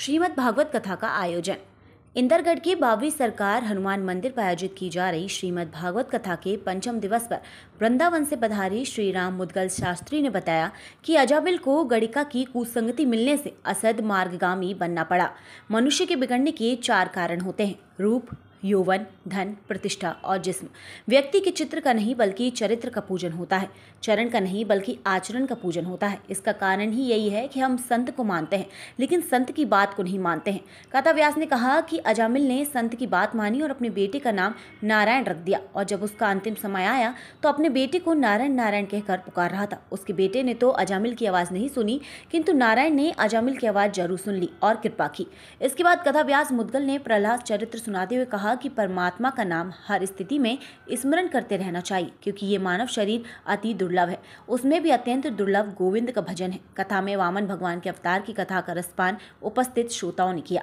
श्रीमद् भागवत कथा का आयोजन। इंद्रगढ़ की 22वीं सरकार हनुमान मंदिर पर आयोजित की जा रही श्रीमद् भागवत कथा के पंचम दिवस पर वृंदावन से पधारी श्रीराम मुद्गल शास्त्री ने बताया कि अजामिल को गणिका की कुसंगति मिलने से असद मार्गगामी बनना पड़ा। मनुष्य के बिगड़ने के 4 कारण होते हैं, रूप, यौवन, धन, प्रतिष्ठा और जिस्म। व्यक्ति के चित्र का नहीं बल्कि चरित्र का पूजन होता है, चरण का नहीं बल्कि आचरण का पूजन होता है। इसका कारण ही यही है कि हम संत को मानते हैं लेकिन संत की बात को नहीं मानते हैं। कथा व्यास ने कहा कि अजामिल ने संत की बात मानी और अपने बेटे का नाम नारायण रख दिया, और जब उसका अंतिम समय आया तो अपने बेटे को नारायण नारायण कहकर पुकार रहा था। उसके बेटे ने तो अजामिल की आवाज़ नहीं सुनी, किंतु नारायण ने अजामिल की आवाज़ जरूर सुन ली और कृपा की। इसके बाद कथा व्यास मुद्गल ने प्रह्लाद चरित्र सुनाते हुए कहा कि परमात्मा का नाम हर स्थिति में स्मरण करते रहना चाहिए, क्योंकि ये मानव शरीर अति दुर्लभ है, उसमें भी अत्यंत दुर्लभ गोविंद का भजन है। कथा में वामन भगवान के अवतार की कथा का रसपान उपस्थित श्रोताओं ने किया।